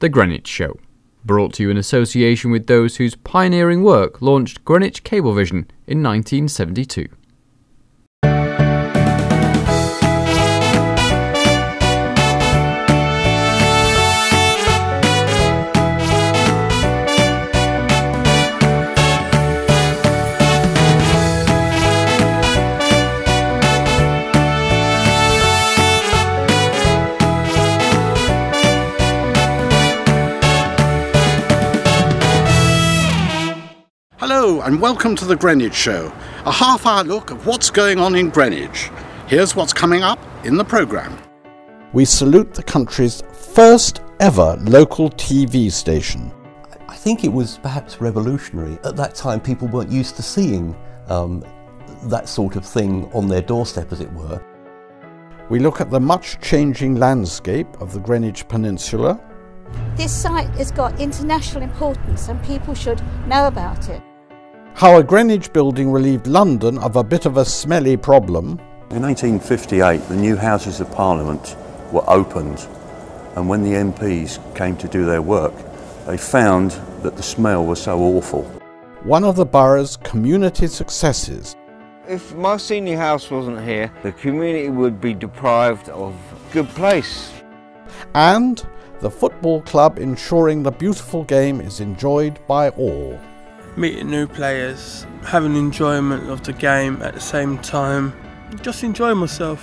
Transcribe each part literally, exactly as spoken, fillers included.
The Greenwich Show, brought to you in association with those whose pioneering work launched Greenwich Cablevision in nineteen seventy-two. Hello and welcome to The Greenwich Show, a half-hour look at what's going on in Greenwich. Here's what's coming up in the programme. We salute the country's first ever local T V station. I think it was perhaps revolutionary. At that time people weren't used to seeing um, that sort of thing on their doorstep, as it were. We look at the much-changing landscape of the Greenwich Peninsula. This site has got international importance and people should know about it. How a Greenwich building relieved London of a bit of a smelly problem. In eighteen fifty-eight, the new Houses of Parliament were opened, and when the M Ps came to do their work, they found that the smell was so awful. One of the borough's community successes. If Mycenae House wasn't here, the community would be deprived of a good place. And the football club ensuring the beautiful game is enjoyed by all. Meeting new players, having enjoyment of the game at the same time, just enjoying myself.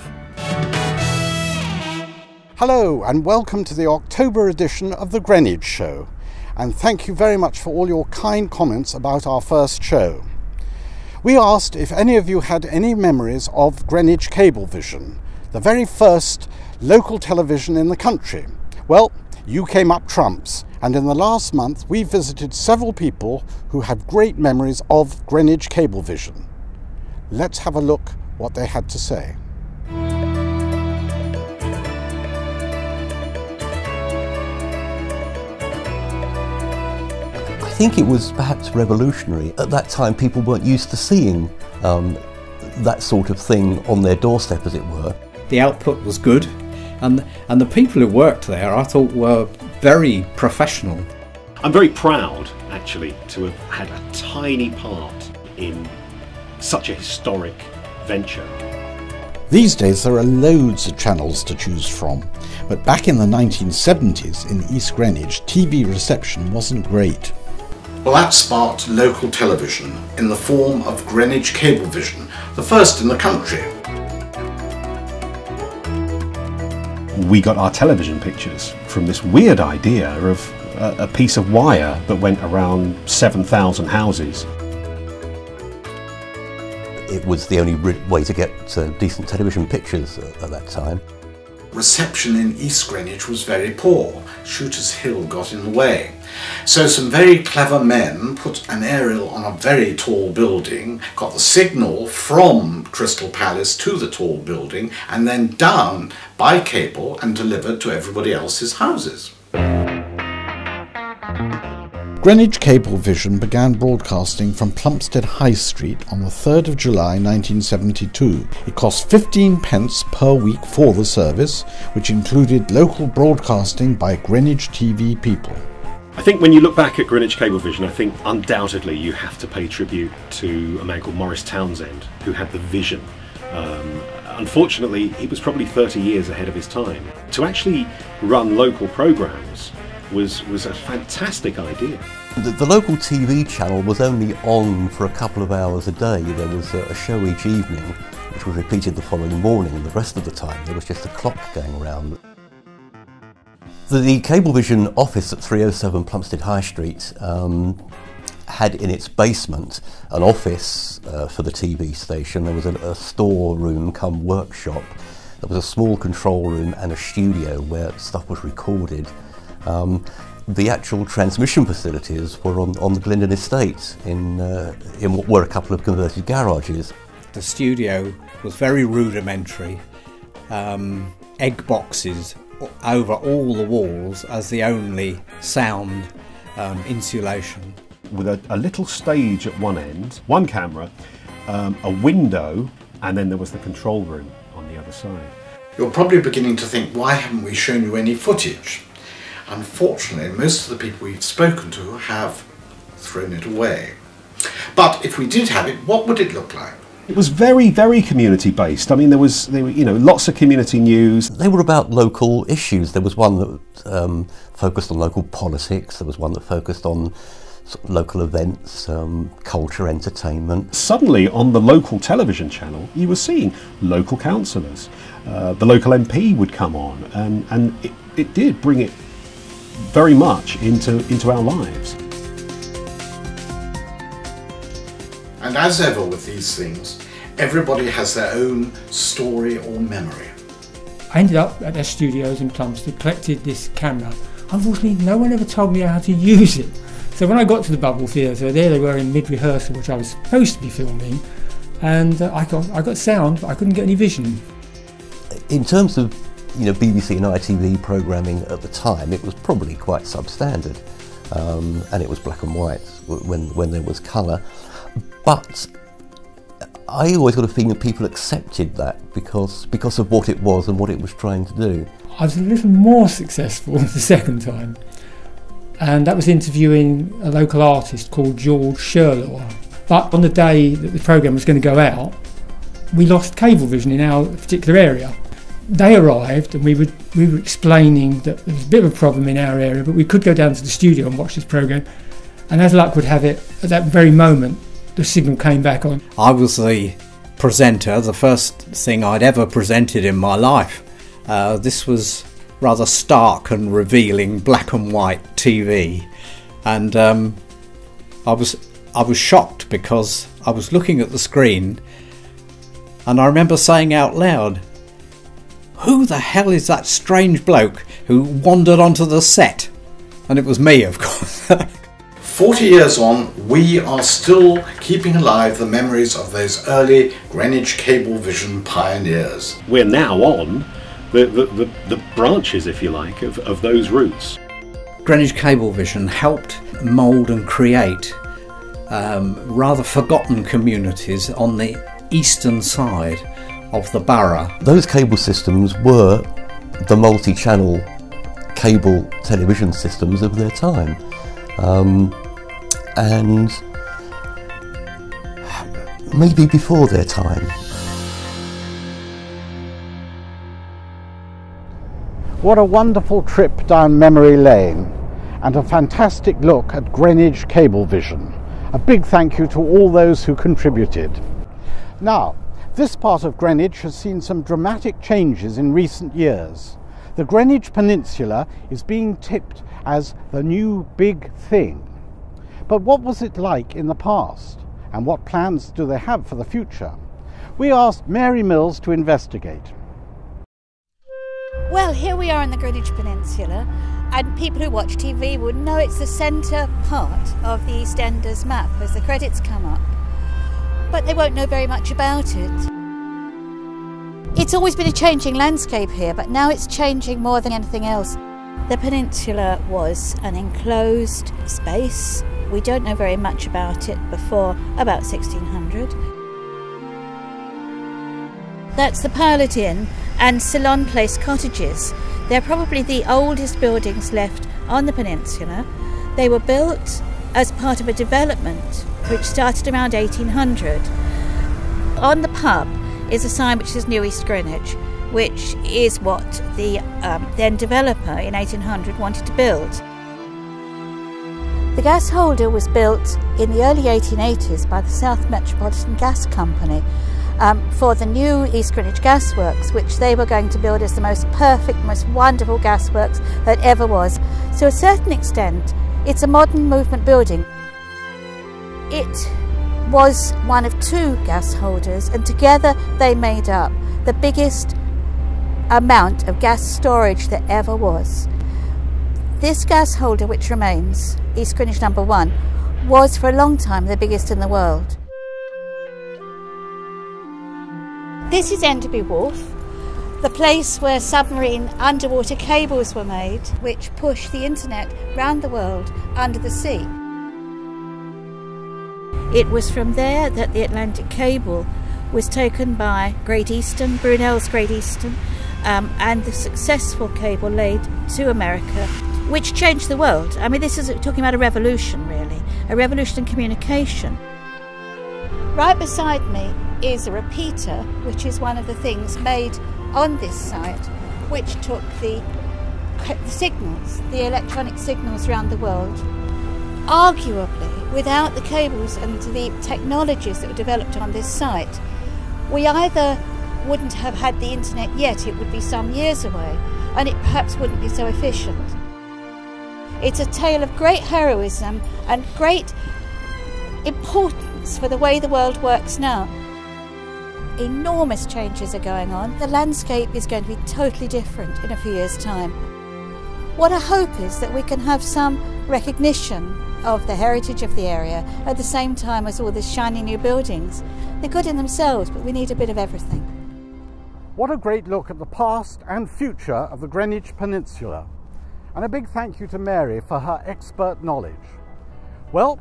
Hello and welcome to the October edition of The Greenwich Show, and thank you very much for all your kind comments about our first show. We asked if any of you had any memories of Greenwich Cablevision, the very first local television in the country. Well, you came up trumps. And in the last month, we visited several people who had great memories of Greenwich Cablevision. Let's have a look what they had to say. I think it was perhaps revolutionary. At that time, people weren't used to seeing um, that sort of thing on their doorstep, as it were. The output was good, and, and the people who worked there, I thought, were very professional. I'm very proud, actually, to have had a tiny part in such a historic venture. These days there are loads of channels to choose from, but back in the nineteen seventies in East Greenwich, T V reception wasn't great. Well, that sparked local television in the form of Greenwich Cablevision, the first in the country. We got our television pictures from this weird idea of a, a piece of wire that went around seven thousand houses. It was the only way to get uh, decent television pictures at, at that time. Reception in East Greenwich was very poor. Shooter's Hill got in the way. So some very clever men put an aerial on a very tall building, got the signal from Crystal Palace to the tall building, and then down by cable and delivered to everybody else's houses. Greenwich Cablevision began broadcasting from Plumstead High Street on the third of July nineteen seventy-two. It cost fifteen pence per week for the service, which included local broadcasting by Greenwich T V people. I think when you look back at Greenwich Cablevision, I think undoubtedly you have to pay tribute to a man called Maurice Townsend, who had the vision. Um, unfortunately, he was probably thirty years ahead of his time. To actually run local programmes was, was a fantastic idea. The, the local T V channel was only on for a couple of hours a day. There was a, a show each evening, which was repeated the following morning, and the rest of the time there was just a clock going around. The Cablevision office at three oh seven Plumstead High Street um, had in its basement an office uh, for the T V station. There was a, a storeroom come workshop. There was a small control room and a studio where stuff was recorded. Um, the actual transmission facilities were on, on the Glyndon estate in, uh, in what were a couple of converted garages. The studio was very rudimentary. Um, egg boxes over all the walls as the only sound um, insulation. With a, a little stage at one end, one camera, um, a window, and then there was the control room on the other side. You're probably beginning to think, why haven't we shown you any footage? Unfortunately, most of the people we've spoken to have thrown it away. But if we did have it, what would it look like? It was very, very community-based. I mean, there was, there were, you know, lots of community news. They were about local issues. There was one that um, focused on local politics. There was one that focused on sort of local events, um, culture, entertainment. Suddenly, on the local television channel, you were seeing local councillors. Uh, the local M P would come on, and, and it, it did bring it very much into, into our lives. And as ever with these things, everybody has their own story or memory. I ended up at their studios in Plumstead, collected this camera. Unfortunately, no one ever told me how to use it. So when I got to the Bubble Theatre, there they were in mid-rehearsal, which I was supposed to be filming, and I got, I got sound, but I couldn't get any vision. In terms of, you know, B B C and I T V programming at the time, it was probably quite substandard, um, and it was black and white when, when there was colour. But I always got a feeling that people accepted that because, because of what it was and what it was trying to do. I was a little more successful the second time, and that was interviewing a local artist called George Sherlaw. But on the day that the programme was going to go out, we lost Cablevision in our particular area. They arrived and we were, we were explaining that there was a bit of a problem in our area, but we could go down to the studio and watch this programme. And as luck would have it, at that very moment, the signal came back on. I was the presenter, the first thing I'd ever presented in my life. Uh, this was rather stark and revealing black and white T V, and um, I was I was shocked because I was looking at the screen, and I remember saying out loud, "Who the hell is that strange bloke who wandered onto the set?" And it was me, of course. forty years on, we are still keeping alive the memories of those early Greenwich Cablevision pioneers. We're now on the, the, the, the branches, if you like, of, of those roots. Greenwich Cablevision helped mould and create um, rather forgotten communities on the eastern side of the borough. Those cable systems were the multi-channel cable television systems of their time. Um, and maybe before their time. What a wonderful trip down memory lane, and a fantastic look at Greenwich Cablevision. A big thank you to all those who contributed. Now, this part of Greenwich has seen some dramatic changes in recent years. The Greenwich Peninsula is being tipped as the new big thing. But what was it like in the past? And what plans do they have for the future? We asked Mary Mills to investigate. Well, here we are in the Greenwich Peninsula, and people who watch T V would know it's the centre part of the EastEnders map as the credits come up. But they won't know very much about it. It's always been a changing landscape here, but now it's changing more than anything else. The peninsula was an enclosed space. We don't know very much about it before about sixteen hundred. That's the Pilot Inn and Ceylon Place cottages. They're probably the oldest buildings left on the peninsula. They were built as part of a development which started around eighteen hundred. On the pub is a sign which says New East Greenwich, which is what the um, then developer in eighteen hundred wanted to build. The gas holder was built in the early eighteen eighties by the South Metropolitan Gas Company um, for the new East Greenwich Gasworks, which they were going to build as the most perfect, most wonderful gasworks that ever was. So to a certain extent, it's a modern movement building. It was one of two gas holders, and together they made up the biggest amount of gas storage that ever was. This gas holder, which remains East Greenwich number one, was for a long time the biggest in the world. This is Enderby Wharf, the place where submarine underwater cables were made, which pushed the internet round the world under the sea. It was from there that the Atlantic cable was taken by Great Eastern, Brunel's Great Eastern, um, and the successful cable laid to America. which changed the world. I mean, this is talking about a revolution, really, a revolution in communication. Right beside me is a repeater, which is one of the things made on this site, which took the signals, the electronic signals around the world. Arguably, without the cables and the technologies that were developed on this site, we either wouldn't have had the internet yet, it would be some years away, and it perhaps wouldn't be so efficient. It's a tale of great heroism and great importance for the way the world works now. Enormous changes are going on. The landscape is going to be totally different in a few years' time. What I hope is that we can have some recognition of the heritage of the area at the same time as all these shiny new buildings. They're good in themselves, but we need a bit of everything. What a great look at the past and future of the Greenwich Peninsula. And a big thank you to Mary for her expert knowledge. Well,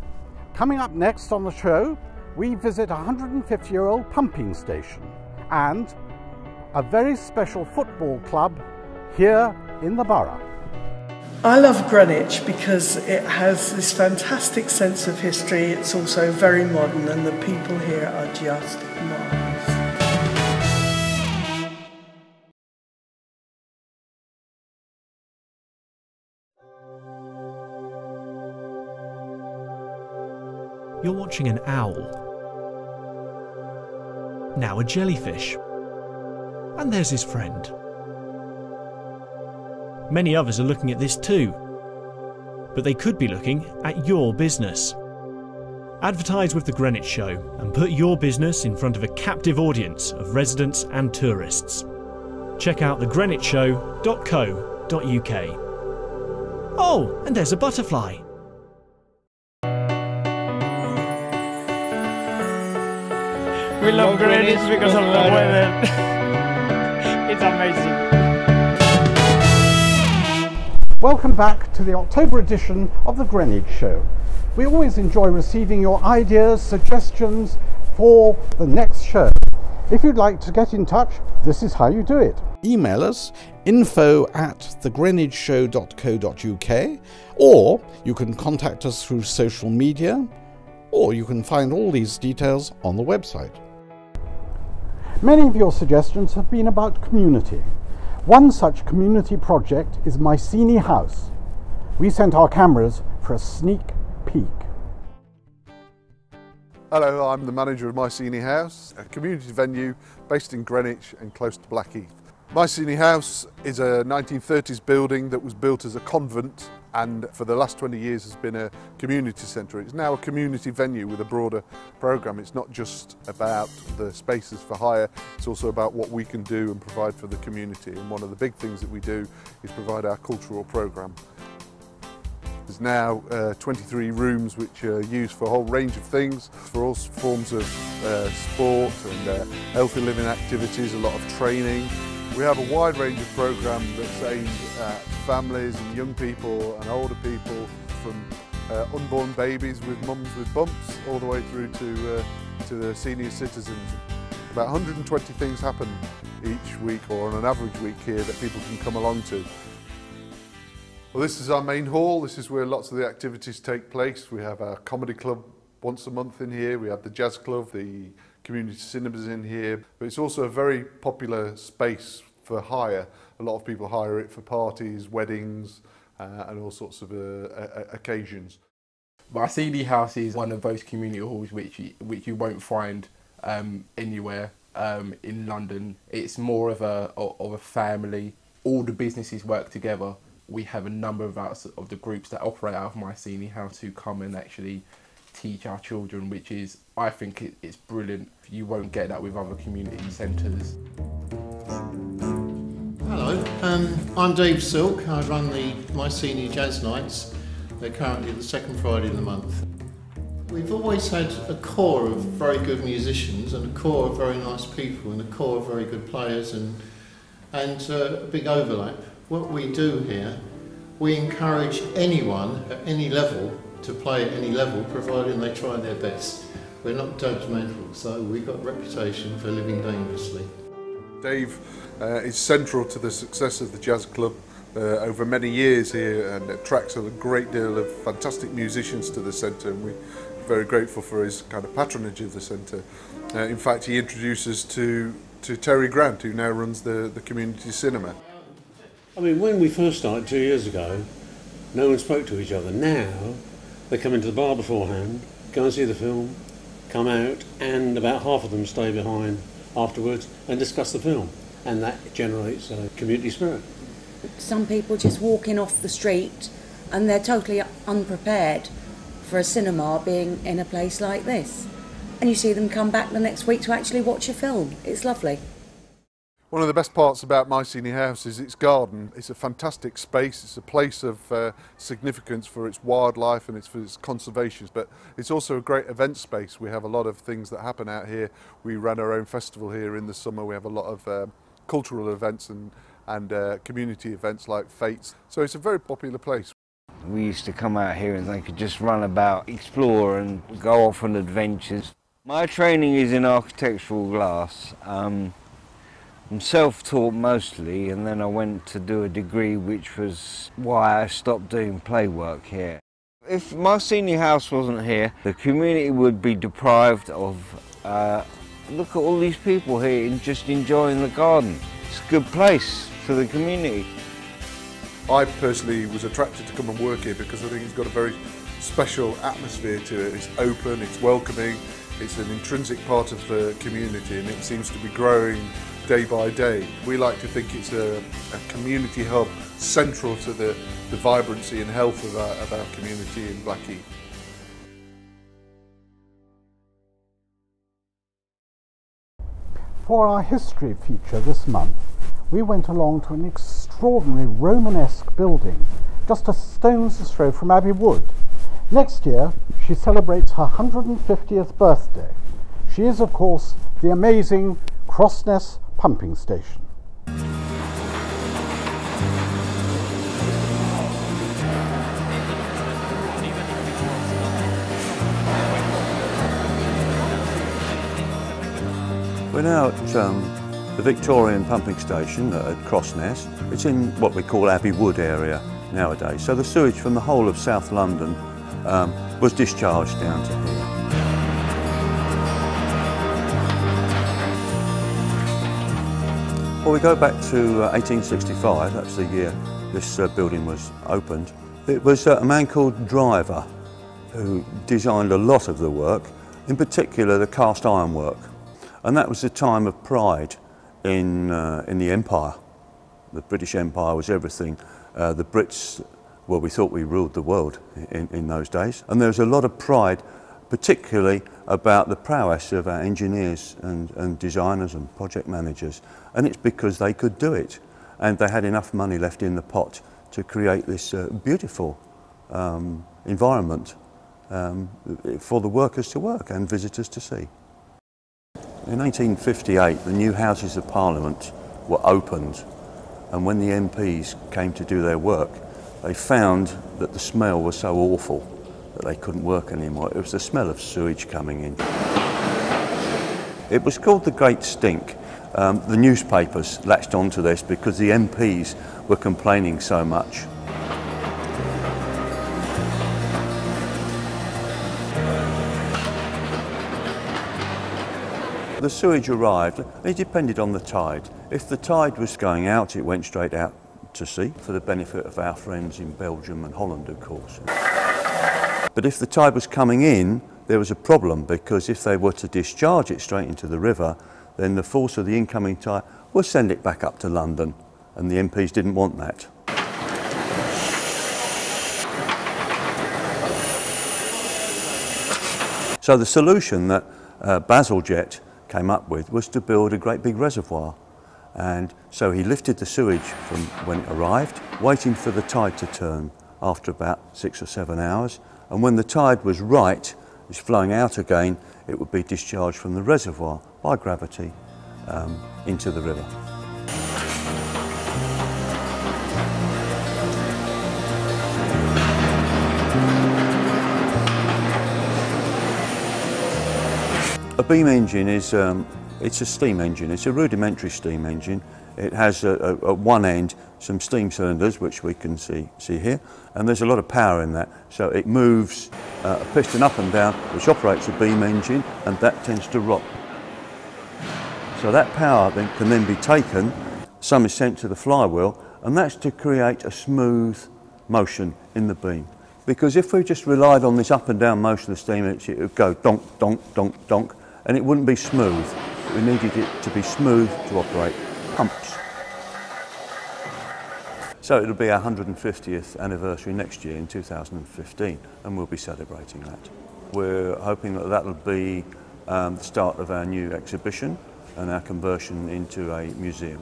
coming up next on the show, we visit a one hundred fifty year old pumping station and a very special football club here in the borough. I love Greenwich because it has this fantastic sense of history. It's also very modern, and the people here are just marvellous. You're watching an owl, now a jellyfish, and there's his friend. Many others are looking at this too, but they could be looking at your business. Advertise with The Greenwich Show and put your business in front of a captive audience of residents and tourists. Check out the greenwich show dot co dot U K. Oh, and there's a butterfly. We love Greenwich because of the weather. It's amazing. Welcome back to the October edition of The Greenwich Show. We always enjoy receiving your ideas, suggestions for the next show. If you'd like to get in touch, this is how you do it. Email us info at the greenwich show dot co dot U K, or you can contact us through social media, or you can find all these details on the website. Many of your suggestions have been about community. One such community project is Mycenae House. We sent our cameras for a sneak peek. Hello, I'm the manager of Mycenae House, a community venue based in Greenwich and close to Blackheath. Mycenae House is a nineteen thirties building that was built as a convent and for the last twenty years has been a community centre. It's now a community venue with a broader programme. It's not just about the spaces for hire, it's also about what we can do and provide for the community. And one of the big things that we do is provide our cultural programme. There's now uh, twenty-three rooms which are used for a whole range of things, for all forms of uh, sport and uh, healthy living activities, a lot of training. We have a wide range of programme that's aimed at families and young people and older people, from uh, unborn babies with mums with bumps all the way through to, uh, to the senior citizens. About one hundred twenty things happen each week, or on an average week here, that people can come along to. Well, this is our main hall. This is where lots of the activities take place. We have our comedy club once a month in here. We have the jazz club, the community cinemas in here, but it's also a very popular space for hire. A lot of people hire it for parties, weddings, uh, and all sorts of uh, uh, occasions. Mycenae House is one of those community halls which you, which you won't find um, anywhere um, in London. It's more of a of a family. All the businesses work together. We have a number of outs of the groups that operate out of Mycenae House who come and actually teach our children, which is, I think it, it's brilliant. You won't get that with other community centres. Hello, um, I'm Dave Silk. I run the Mycenae Jazz Nights. They're currently the second Friday of the month. We've always had a core of very good musicians and a core of very nice people and a core of very good players and, and uh, a big overlap. What we do here, we encourage anyone at any level to play at any level, providing they try their best. We're not judgmental, so we've got a reputation for living dangerously. Dave uh, is central to the success of the jazz club uh, over many years here, and attracts a great deal of fantastic musicians to the centre, and we're very grateful for his kind of patronage of the centre. Uh, in fact, he introduced us to, to Terry Grant, who now runs the, the community cinema. I mean, when we first started two years ago, no one spoke to each other. Now, they come into the bar beforehand, go and see the film, come out, and about half of them stay behind afterwards and discuss the film. And that generates a community spirit. Some people just walking off the street and they're totally unprepared for a cinema being in a place like this. And you see them come back the next week to actually watch a film. It's lovely. One of the best parts about Mycenae House is its garden. It's a fantastic space, it's a place of uh, significance for its wildlife and its, for its conservation, but it's also a great event space. We have a lot of things that happen out here. We ran our own festival here in the summer. We have a lot of um, cultural events and, and uh, community events like Fates. So it's a very popular place. We used to come out here and they could just run about, explore and go off on adventures. My training is in architectural glass. Um, I'm self-taught mostly, and then I went to do a degree, which was why I stopped doing play work here. If Mycenae House wasn't here, the community would be deprived of, uh, look at all these people here just enjoying the garden. It's a good place for the community. I personally was attracted to come and work here because I think it's got a very special atmosphere to it. It's open, it's welcoming, it's an intrinsic part of the community, and it seems to be growing day by day. We like to think it's a, a community hub central to the, the vibrancy and health of our, of our community in Blackheath. For our history feature this month, we went along to an extraordinary Romanesque building, just a stone's throw from Abbey Wood. Next year, she celebrates her one hundred fiftieth birthday. She is, of course, the amazing Crossness pumping station. We're now at um, the Victorian pumping station at Crossness. It's in what we call Abbey Wood area nowadays. So the sewage from the whole of South London um, was discharged down to here. Well, we go back to uh, eighteen sixty-five, that's the year this uh, building was opened. It was uh, a man called Driver who designed a lot of the work, in particular the cast iron work. And that was the time of pride in, uh, in the Empire. The British Empire was everything. Uh, the Brits, well, we thought we ruled the world in, in those days. And there was a lot of pride, particularly about the prowess of our engineers and, and designers and project managers. And it's because they could do it. And they had enough money left in the pot to create this uh, beautiful um, environment um, for the workers to work and visitors to see. In eighteen fifty-eight, the new Houses of Parliament were opened. And when the M Ps came to do their work, they found that the smell was so awful that they couldn't work anymore. It was the smell of sewage coming in. It was called the Great Stink. Um, the newspapers latched onto this because the M Ps were complaining so much. The sewage arrived, it depended on the tide. If the tide was going out, it went straight out to sea for the benefit of our friends in Belgium and Holland, of course. But if the tide was coming in, there was a problem, because if they were to discharge it straight into the river, then the force of the incoming tide would send it back up to London, and the M Ps didn't want that. So the solution that uh, Bazalgette came up with was to build a great big reservoir. And so he lifted the sewage from when it arrived, waiting for the tide to turn after about six or seven hours. And when the tide was right, it was flowing out again, it would be discharged from the reservoir by gravity um, into the river. A beam engine is um, it's a steam engine, it's a rudimentary steam engine. It has uh, at one end some steam cylinders, which we can see, see here, and there's a lot of power in that. So it moves uh, a piston up and down, which operates a beam engine, and that tends to rock. So that power then can then be taken, some is sent to the flywheel, and that's to create a smooth motion in the beam. Because if we just relied on this up and down motion of the steam, it would go donk, donk, donk, donk, and it wouldn't be smooth. We needed it to be smooth to operate. Pumps. So it'll be our one hundred fiftieth anniversary next year in two thousand fifteen, and we'll be celebrating that. We're hoping that that'll be um, the start of our new exhibition and our conversion into a museum.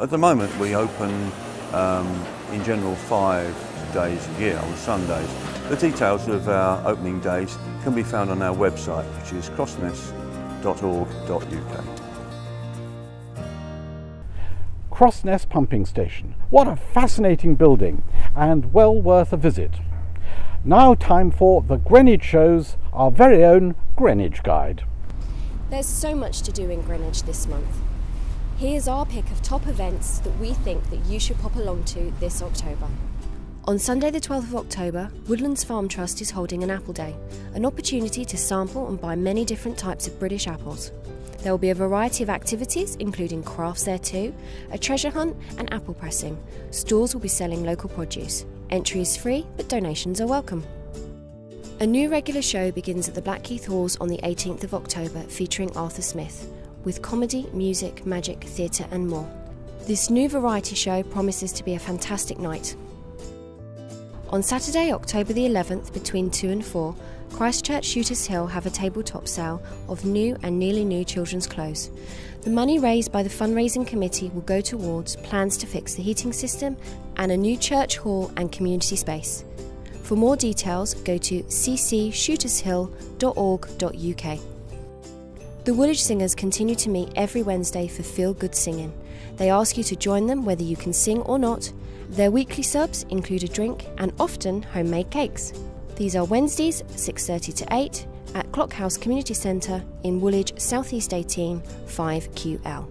At the moment we open um, in general five days a year on Sundays. The details of our opening days can be found on our website, which is crossness dot org dot U K. Crossness Pumping Station. What a fascinating building and well worth a visit. Now time for The Greenwich Show's, our very own Greenwich Guide. There's so much to do in Greenwich this month. Here's our pick of top events that we think that you should pop along to this October. On Sunday the twelfth of October, Woodlands Farm Trust is holding an Apple Day, an opportunity to sample and buy many different types of British apples. There will be a variety of activities, including crafts there too, a treasure hunt and apple pressing. Stores will be selling local produce. Entry is free, but donations are welcome. A new regular show begins at the Blackheath Halls on the eighteenth of October, featuring Arthur Smith, with comedy, music, magic, theatre and more. This new variety show promises to be a fantastic night. On Saturday, October the eleventh, between two and four, Christchurch Shooters Hill have a tabletop sale of new and nearly new children's clothes. The money raised by the fundraising committee will go towards plans to fix the heating system and a new church hall and community space. For more details, go to c c shooters hill dot org dot U K. The Woolwich Singers continue to meet every Wednesday for Feel Good Singing. They ask you to join them whether you can sing or not. Their weekly subs include a drink and often homemade cakes. These are Wednesdays, six thirty to eight, at Clockhouse Community Centre in Woolwich, Southeast eighteen, five Q L.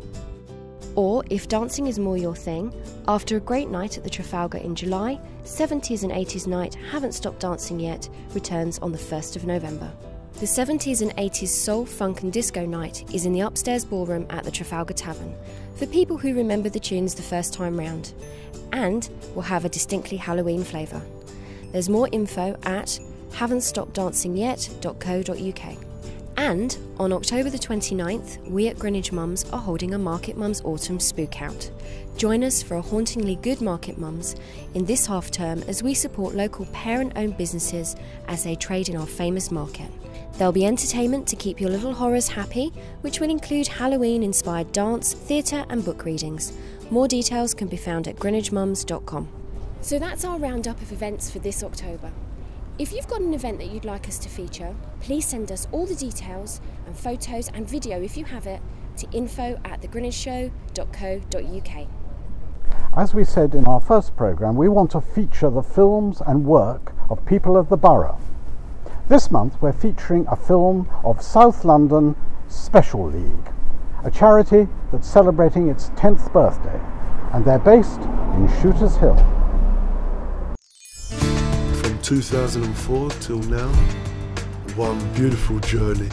Or, if dancing is more your thing, after a great night at the Trafalgar in July, seventies and eighties night Haven't Stopped Dancing Yet returns on the first of November. The seventies and eighties soul, funk and disco night is in the upstairs ballroom at the Trafalgar Tavern, for people who remember the tunes the first time round, and will have a distinctly Halloween flavour. There's more info at haven't stopped dancing yet dot co dot U K. And on October the twenty-ninth, we at Greenwich Mums are holding a Market Mums Autumn Spook Out. Join us for a hauntingly good Market Mums in this half term as we support local parent-owned businesses as they trade in our famous market. There'll be entertainment to keep your little horrors happy, which will include Halloween-inspired dance, theatre and book readings. More details can be found at greenwich mums dot com. So that's our roundup of events for this October. If you've got an event that you'd like us to feature, please send us all the details and photos and video, if you have it, to info at the greenwich show dot co dot U K. As we said in our first programme, we want to feature the films and work of people of the borough. This month we're featuring a film of South London Special League, a charity that's celebrating its tenth birthday, and they're based in Shooter's Hill. two thousand four till now, one beautiful journey.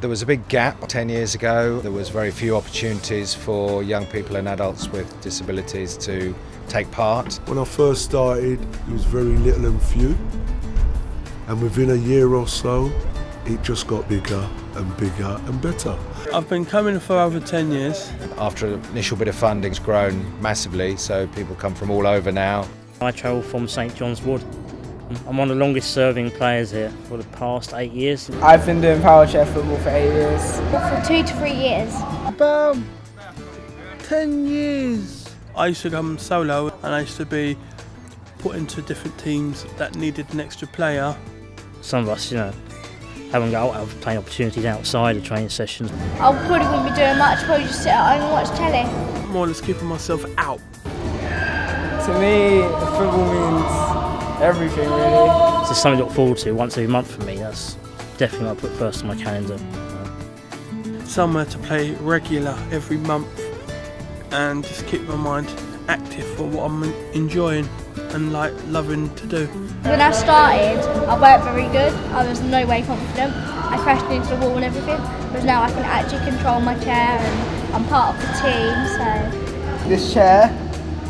There was a big gap ten years ago. There was very few opportunities for young people and adults with disabilities to take part. When I first started, it was very little and few, and within a year or so, it just got bigger and bigger and better. I've been coming for over ten years. After an initial bit of funding, it's grown massively, so people come from all over now. I travel from St John's Wood. I'm one of the longest serving players here for the past eight years. I've been doing powerchair football for eight years. For two to three years. About ten years. I used to come solo and I used to be put into different teams that needed an extra player. Some of us, you know, haven't got out of playing opportunities outside of training sessions. I probably wouldn't be doing much, probably just sit at home and watch telly. More or less keeping myself out. To me, football means everything, really. It's just something to look forward to once every month for me. That's definitely what I put first on my calendar. Somewhere to play regular every month and just keep my mind active for what I'm enjoying and like loving to do. When I started, I weren't very good. I was in no way confident. I crashed into the wall and everything, but now I can actually control my chair and I'm part of the team. So this chair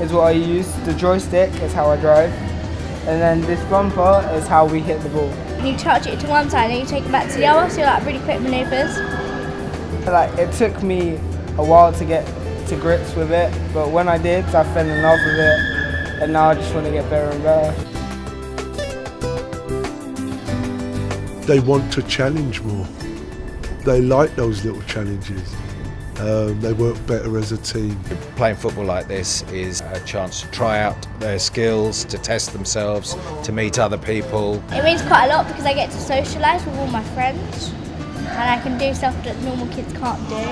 is what I use, the joystick is how I drive, and then this bumper is how we hit the ball. You touch it to one side and you take it back to the other, so like really quick manoeuvres. Like, it took me a while to get to grips with it, but when I did, I fell in love with it, and now I just want to get better and better. They want to challenge more. They like those little challenges. Um, they work better as a team. Playing football like this is a chance to try out their skills, to test themselves, to meet other people. It means quite a lot because I get to socialise with all my friends and I can do stuff that normal kids can't do.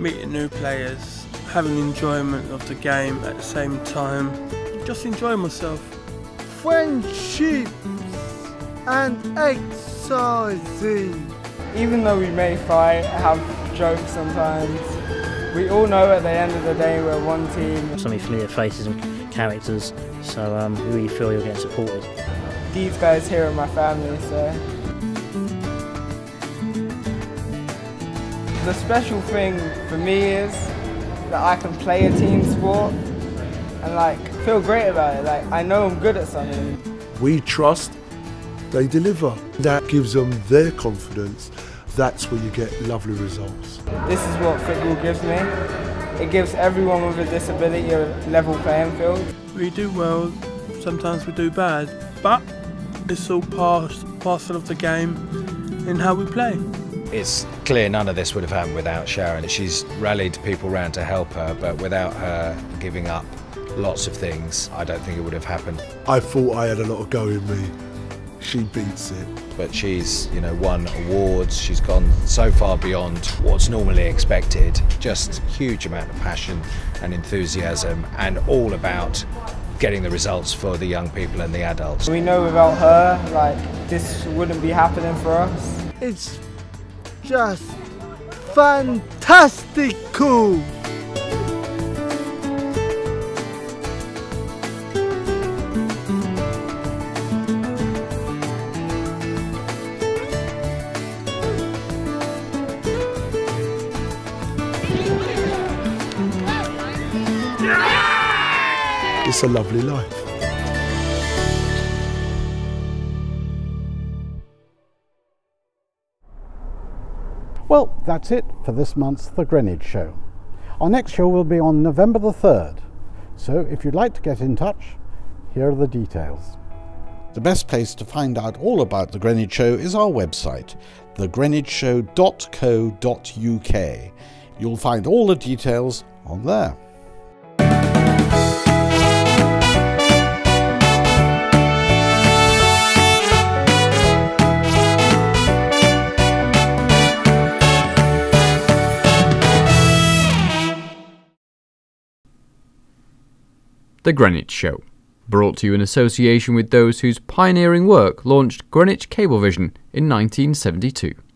Meeting new players, having enjoyment of the game at the same time, just enjoying myself. Friendship and exercising. Even though we may fight, have jokes sometimes, we all know at the end of the day we're one team. So many familiar faces and characters, so um, you really feel you're getting supported. These guys here are my family, so. The special thing for me is that I can play a team sport and like feel great about it. Like, I know I'm good at something. We trust, they deliver. That gives them their confidence. That's where you get lovely results. This is what football gives me. It gives everyone with a disability a level playing field. We do well, sometimes we do bad, but it's all part parcel of the game and how we play. It's clear none of this would have happened without Sharon. She's rallied people round to help her, but without her giving up lots of things, I don't think it would have happened. I thought I had a lot of go in me. She beats it. But she's, you know, won awards, she's gone so far beyond what's normally expected. Just huge amount of passion and enthusiasm and all about getting the results for the young people and the adults. We know without her, like, this wouldn't be happening for us. It's just fantastic cool. It's a lovely life. Well, that's it for this month's The Greenwich Show. Our next show will be on November the third, so if you'd like to get in touch, here are the details. The best place to find out all about The Greenwich Show is our website, the greenwich show dot co dot U K. You'll find all the details on there. The Greenwich Show, brought to you in association with those whose pioneering work launched Greenwich Cablevision in nineteen seventy-two.